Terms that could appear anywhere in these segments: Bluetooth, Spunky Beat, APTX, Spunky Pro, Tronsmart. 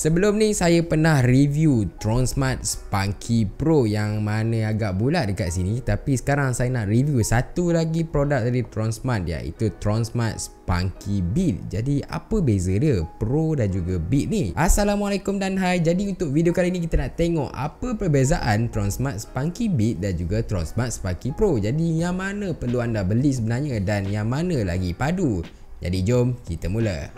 Sebelum ni saya pernah review Tronsmart Spunky Pro yang mana agak bulat dekat sini, tapi sekarang saya nak review satu lagi produk dari Tronsmart, iaitu Tronsmart Spunky Beat. Jadi apa beza dia Pro dan juga Beat ni? Assalamualaikum dan hai. Jadi untuk video kali ni kita nak tengok apa perbezaan Tronsmart Spunky Beat dan juga Tronsmart Spunky Pro. Jadi yang mana perlu anda beli sebenarnya dan yang mana lagi padu. Jadi jom kita mula.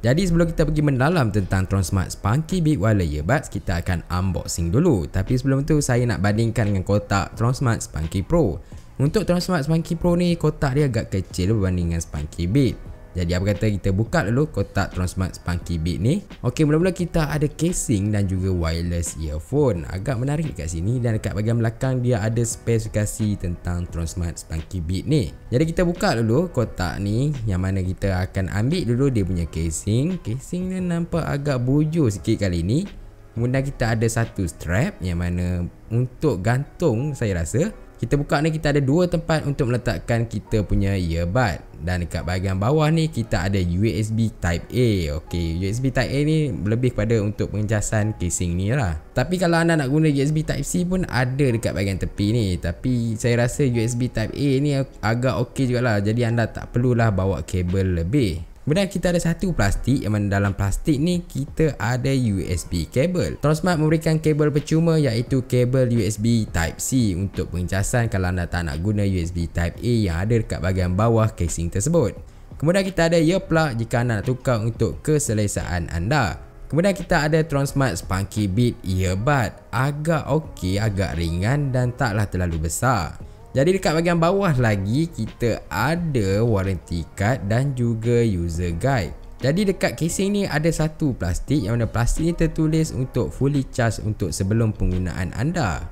Jadi sebelum kita pergi mendalam tentang Tronsmart Spunky Beat Wireless Earbuds, kita akan unboxing dulu. Tapi sebelum tu saya nak bandingkan dengan kotak Tronsmart Spunky Pro. Untuk Tronsmart Spunky Pro ni, kotak dia agak kecil berbanding dengan Spunky Beat. Jadi apa kata kita buka dulu kotak Tronsmart Spunky Beat ni. Okey, mula-mula kita ada casing dan juga wireless earphone. Agak menarik dekat sini, dan dekat bahagian belakang dia ada spesifikasi tentang Tronsmart Spunky Beat ni. Jadi kita buka dulu kotak ni, yang mana kita akan ambil dulu dia punya casing. Casing dia nampak agak bujur sikit kali ni. Kemudian kita ada satu strap yang mana untuk gantung saya rasa. Kita buka ni, kita ada dua tempat untuk meletakkan kita punya earbud. Dan dekat bahagian bawah ni kita ada USB Type A. Okey, USB Type A ni lebih kepada untuk pengecasan casing ni lah. Tapi kalau anda nak guna USB Type C pun ada dekat bahagian tepi ni. Tapi saya rasa USB Type A ni agak okey jugalah. Jadi anda tak perlulah bawa kabel lebih. Kemudian kita ada satu plastik, yang mana dalam plastik ni kita ada USB kabel. Tronsmart memberikan kabel percuma, iaitu kabel USB Type C untuk pengecasan kalau anda tak nak guna USB Type A yang ada dekat bahagian bawah casing tersebut. Kemudian kita ada earplug jika anda nak tukar untuk keselesaan anda. Kemudian kita ada Tronsmart Spunky Beat Earbud. Agak okey, agak ringan dan taklah terlalu besar. Jadi dekat bahagian bawah lagi kita ada warranty card dan juga user guide. Jadi dekat casing ni ada satu plastik, yang mana plastik ni tertulis untuk fully charge untuk sebelum penggunaan anda.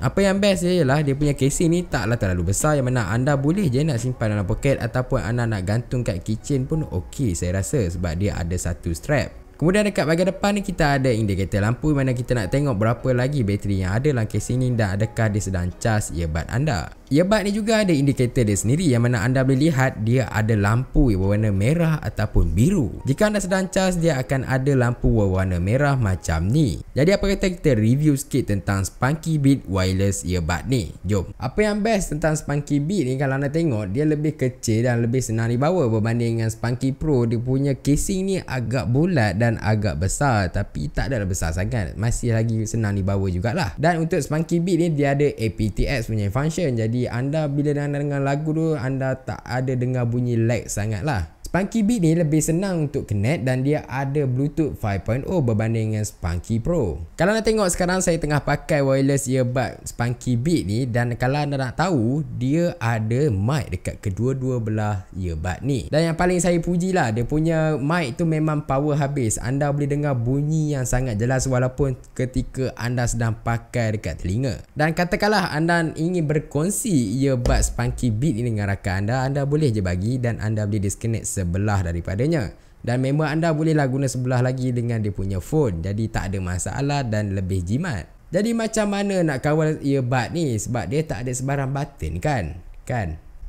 Apa yang best ialah dia punya casing ni taklah terlalu besar, yang mana anda boleh je nak simpan dalam poket ataupun anda nak gantung kat kitchen pun okey saya rasa, sebab dia ada satu strap. Kemudian dekat bahagian depan ni kita ada indikator lampu, mana kita nak tengok berapa lagi bateri yang ada dalam casing ni dan adakah dia sedang charge earbud anda. Earbud ni juga ada indikator dia sendiri, yang mana anda boleh lihat dia ada lampu berwarna merah ataupun biru. Jika anda sedang charge, dia akan ada lampu berwarna merah macam ni. Jadi apa kata kita review sikit tentang Spunky Beat Wireless Earbud ni. Jom. Apa yang best tentang Spunky Beat ni, kalau anda tengok dia lebih kecil dan lebih senang dibawa berbanding dengan Spunky Pro. Dia punya casing ni agak bulat dan agak besar, tapi tak adalah besar sangat, masih lagi senang dibawa jugalah. Dan untuk Spunky Beat ni dia ada APTX punya function, jadi anda bila anda dengar lagu tu anda tak ada dengar bunyi lag sangat lah. Spunky Beat ni lebih senang untuk connect dan dia ada Bluetooth 5.0 berbanding dengan Spunky Pro. Kalau anda tengok sekarang saya tengah pakai wireless earbud Spunky Beat ni, dan kalau anda nak tahu dia ada mic dekat kedua-dua belah earbud ni. Dan yang paling saya puji lah, dia punya mic tu memang power habis. Anda boleh dengar bunyi yang sangat jelas walaupun ketika anda sedang pakai dekat telinga. Dan katakanlah anda ingin berkongsi earbud Spunky Beat ni dengan rakan anda, anda boleh je bagi dan anda boleh disconnect sebelah daripadanya, dan member anda bolehlah guna sebelah lagi dengan dia punya phone. Jadi tak ada masalah dan lebih jimat. Jadi macam mana nak kawal earbud ni, sebab dia tak ada sebarang button kan?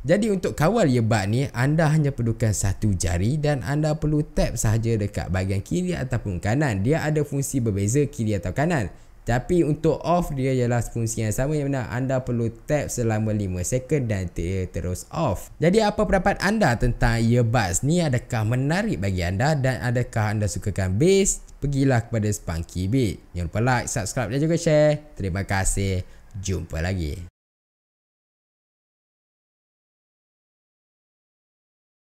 Jadi untuk kawal earbud ni anda hanya perlukan satu jari dan anda perlu tap sahaja dekat bahagian kiri ataupun kanan. Dia ada fungsi berbeza kiri atau kanan. Tapi untuk off dia ialah fungsi yang sama, yang mana anda perlu tap selama 5 second dan dia terus off. Jadi apa pendapat anda tentang earbuds ni? Adakah menarik bagi anda dan adakah anda sukakan bass? Pergilah kepada Spunky Beat. Jangan lupa like, subscribe dan juga share. Terima kasih. Jumpa lagi.